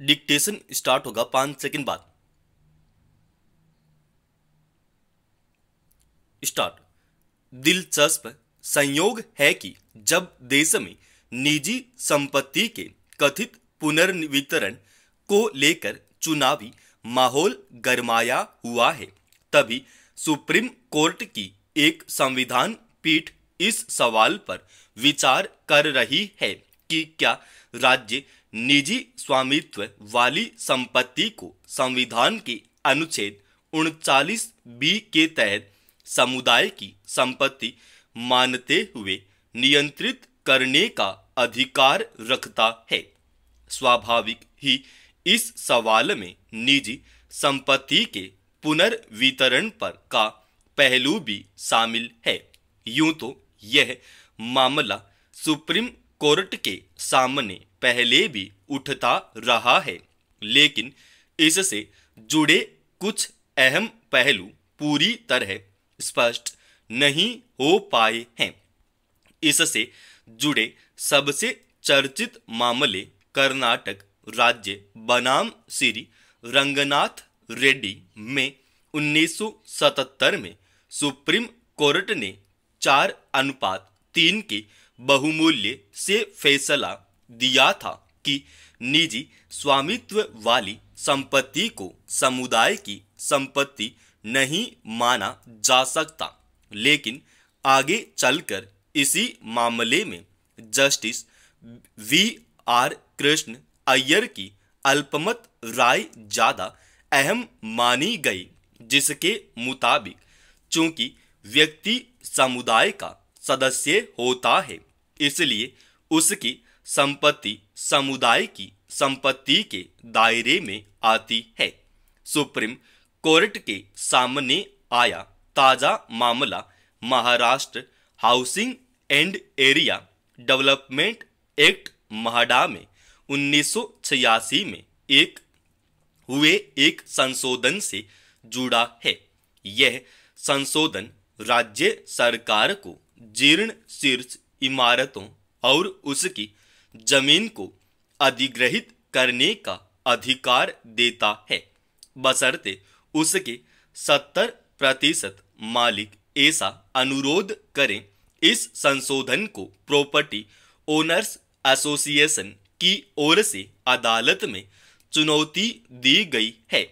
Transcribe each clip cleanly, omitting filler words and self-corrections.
Dictation start होगा 5 second बाद। Start. दिलचस्प संयोग है कि जब देश में निजी संपत्ति के कथित पुनर्वितरण को लेकर चुनावी माहौल गरमाया हुआ है, तभी सुप्रीम कोर्ट की एक संविधान पीठ इस सवाल पर विचार कर रही है कि क्या राज्य निजी स्वामित्व वाली संपत्ति को संविधान के अनुच्छेद 39B के तहत समुदाय की संपत्ति मानते हुए नियंत्रित करने का अधिकार रखता है। स्वाभाविक ही इस सवाल में निजी संपत्ति के पुनर्वितरण पर का पहलू भी शामिल है। यूं तो यह मामला सुप्रीम कोर्ट के सामने पहले भी उठता रहा है, लेकिन इससे जुड़े कुछ अहम पहलू पूरी तरह स्पष्ट नहीं हो पाए हैं। इससे जुड़े सबसे चर्चित मामले कर्नाटक राज्य बनाम श्री रंगनाथ रेड्डी में 1977 में सुप्रीम कोर्ट ने 4:3 के बहुमूल्य से फैसला दिया था कि निजी स्वामित्व वाली संपत्ति को समुदाय की संपत्ति नहीं माना जा सकता। लेकिन आगे चलकर इसी मामले में justice V R Krishna Iyer की अल्पमत राय ज़्यादा अहम मानी गई, जिसके मुताबिक चूंकि व्यक्ति समुदाय का सदस्य होता है, इसलिए उसकी संपत्ति समुदाय की संपत्ति के दायरे में आती है। सुप्रीम कोर्ट के सामने आया ताज़ा मामला Maharashtra housing and area development act MHADA में 1986 में हुए एक संशोधन से जुड़ा है। यह संशोधन राज्य सरकार को जीर्ण शीर्ष इमारतों और उसकी जमीन को अधिग्रहित करने का अधिकार देता है, बशर्ते उसके 70% मालिक ऐसा अनुरोध करें। इस संशोधन को प्रॉपर्टी ओनर्स एसोसिएशन की ओर से अदालत में चुनौती दी गई है।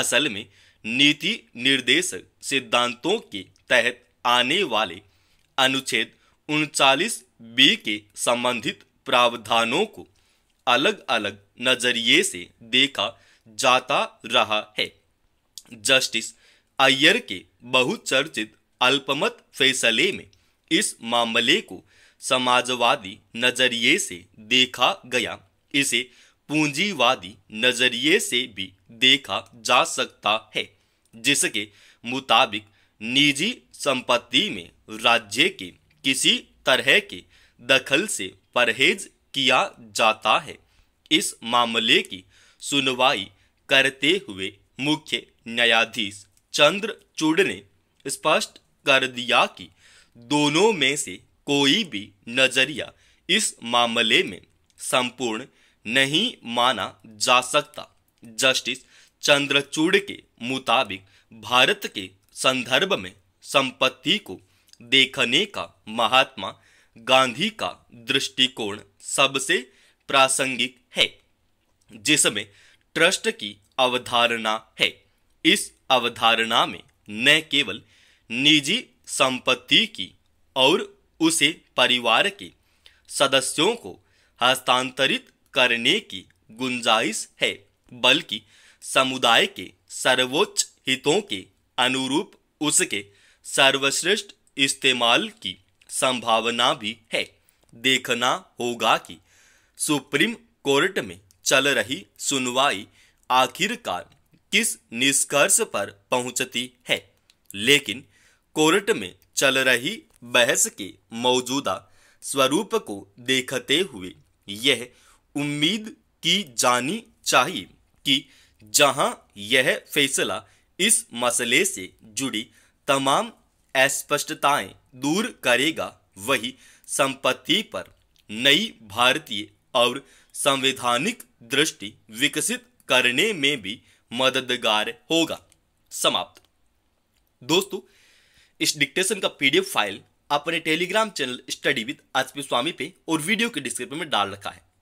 असल में नीति निर्देशक सिद्धांतों के तहत आने वाले अनुच्छेद 39B के संबंधित प्रावधानों को अलग अलग नजरिए से देखा जाता रहा है। जस्टिस अय्यर के बहुचर्चित अल्पमत फैसले में इस मामले को समाजवादी नजरिए से देखा गया। इसे पूंजीवादी नजरिए से भी देखा जा सकता है, जिसके मुताबिक निजी संपत्ति में राज्य के किसी तरह के दखल से परहेज किया जाता है। इस मामले की सुनवाई करते हुए मुख्य न्यायाधीश चंद्रचूड़ ने स्पष्ट कर दिया कि दोनों में से कोई भी नजरिया इस मामले में संपूर्ण नहीं माना जा सकता। जस्टिस चंद्रचूड़ के मुताबिक भारत के संदर्भ में संपत्ति को देखने का महात्मा गांधी का दृष्टिकोण सबसे प्रासंगिक है, जिसमें ट्रस्ट की अवधारणा है। इस अवधारणा में न केवल निजी संपत्ति की और उसे परिवार के सदस्यों को हस्तांतरित करने की गुंजाइश है, बल्कि समुदाय के सर्वोच्च हितों के अनुरूप उसके सर्वश्रेष्ठ इस्तेमाल की संभावना भी है। देखना होगा कि सुप्रीम कोर्ट में चल रही सुनवाई आखिरकार किस निष्कर्ष पर पहुंचती है, लेकिन कोर्ट में चल रही बहस के मौजूदा स्वरूप को देखते हुए यह उम्मीद की जानी चाहिए कि जहां यह फैसला इस मसले से जुड़ी तमाम अस्पष्टताएं दूर करेगा, वही संपत्ति पर नई भारतीय और संवैधानिक दृष्टि विकसित करने में भी मददगार होगा। समाप्त। दोस्तों, इस डिक्टेशन का PDF फाइल अपने Telegram channel study with H P Swami पे और वीडियो के डिस्क्रिप्शन में डाल रखा है।